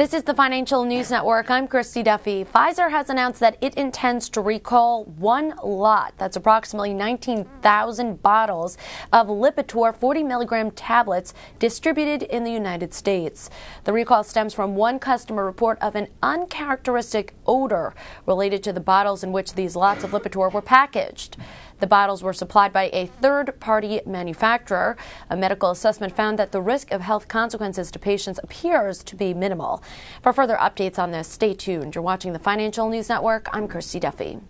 This is the Financial News Network. I'm Christy Duffy. Pfizer has announced that it intends to recall one lot, that's approximately 19,000 bottles of Lipitor 40-milligram tablets distributed in the United States. The recall stems from one customer report of an uncharacteristic odor related to the bottles in which these lots of Lipitor were packaged. The bottles were supplied by a third-party manufacturer. A medical assessment found that the risk of health consequences to patients appears to be minimal. For further updates on this, stay tuned. You're watching the Financial News Network. I'm Christy Duffy.